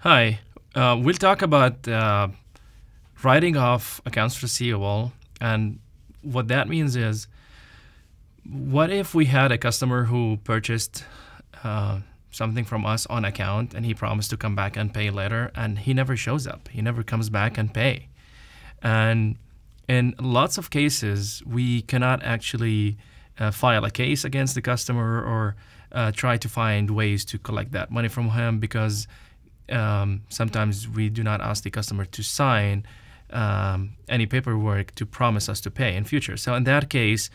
Hi, we'll talk about writing off accounts receivable, and what that means is, what if we had a customer who purchased something from us on account and he promised to come back and pay later, and he never shows up, he never comes back and pay. And in lots of cases, we cannot actually file a case against the customer or try to find ways to collect that money from him, because sometimes we do not ask the customer to sign any paperwork to promise us to pay in future. So in that case,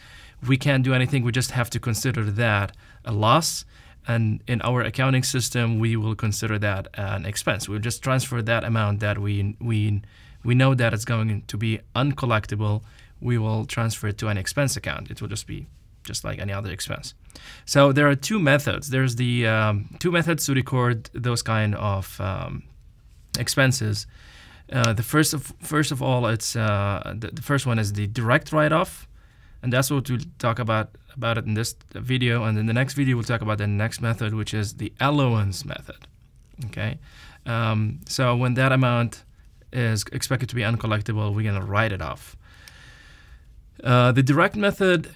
we can't do anything. We just have to consider that a loss. And in our accounting system, we will consider that an expense. We'll just transfer that amount that we know that it's going to be uncollectible. We will transfer it to an expense account. It will just be just like any other expense. So there are two methods. There's the two methods to record those kind of expenses. The first of all, it's the first one is the direct write-off, and that's what we'll talk about it in this video. And in the next video, we'll talk about the next method, which is the allowance method. Okay, so when that amount is expected to be uncollectible, we're gonna write it off. The direct method,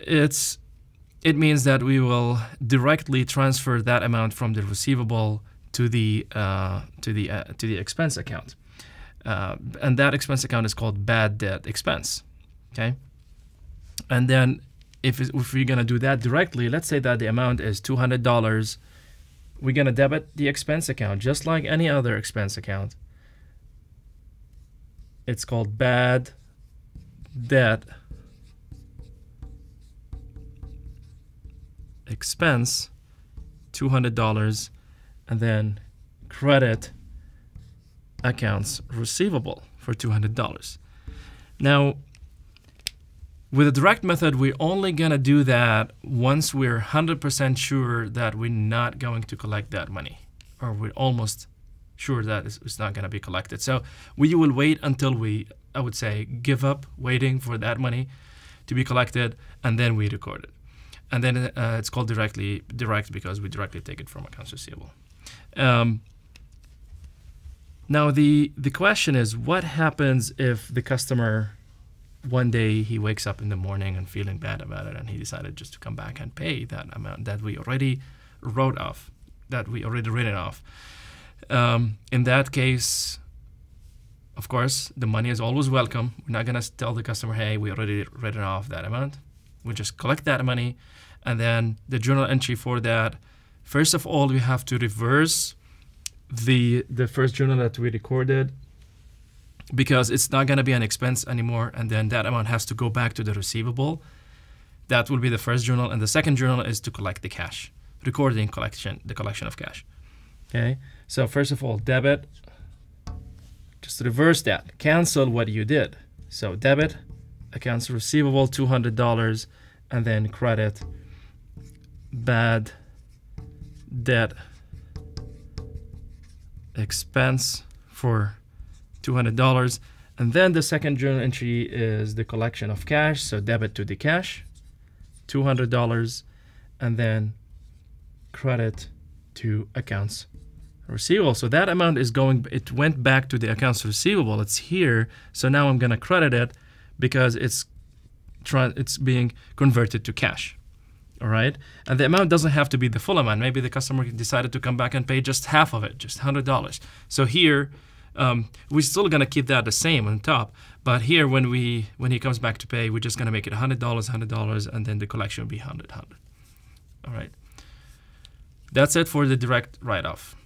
it means that we will directly transfer that amount from the receivable to the to the expense account, and that expense account is called bad debt expense. Okay, and then if we're gonna do that directly, let's say that the amount is $200, we're gonna debit the expense account just like any other expense account. It's called bad debt expense, $200, and then credit accounts receivable for $200. Now, with the direct method, we're only gonna do that once we're 100% sure that we're not going to collect that money, or we're almost sure that it's not gonna be collected. So we will wait until I would say, give up waiting for that money to be collected, and then we record it. And then it's called direct because we directly take it from accounts receivable. Now the question is, what happens if the customer one day he wakes up in the morning and feeling bad about it, and he decided just to come back and pay that amount that we already wrote off, that we already written off? In that case, of course, the money is always welcome. We're not gonna tell the customer, hey, we already written off that amount. We just collect that money, and then the journal entry for that. First of all, we have to reverse the first journal that we recorded, because it's not gonna be an expense anymore, and then that amount has to go back to the receivable. That will be the first journal, and the second journal is to collect the cash, recording collection, the collection of cash. Okay, so first of all, debit, just reverse that, cancel what you did. So debit, accounts receivable, $200, and then credit, bad debt expense for $200. And then the second journal entry is the collection of cash. So debit to the cash, $200, and then credit to accounts receivable. So that amount is going, it went back to the accounts receivable. It's here. So now I'm gonna credit it, because it's being converted to cash, all right? And the amount doesn't have to be the full amount. Maybe the customer decided to come back and pay just half of it, just $100. So here, we're still gonna keep that the same on top, but here when he comes back to pay, we're just gonna make it $100, $100, and then the collection will be $100, $100. All right, that's it for the direct write-off.